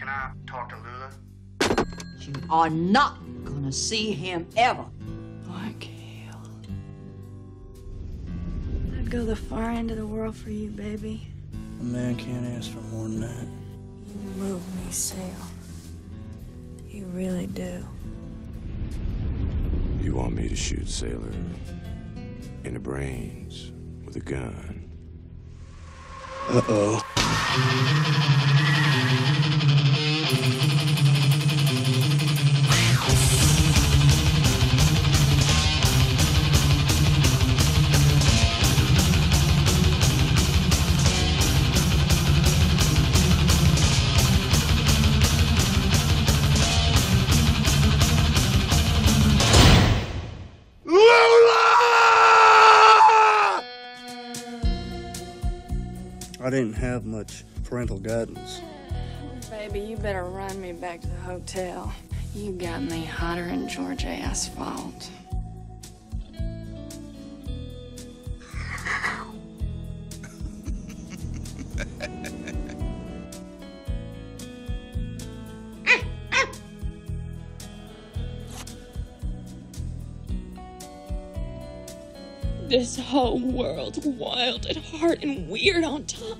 Can I talk to Lula? You are not gonna see him ever. Poor Cale. I'd go the far end of the world for you, baby. A man can't ask for more than that. You move me, Sail. You really do. You want me to shoot Sailor in the brains with a gun? Uh-oh. I didn't have much parental guidance. Baby, you better run me back to the hotel. You got me hotter than Georgia asphalt. This whole world's wild at heart and weird on top.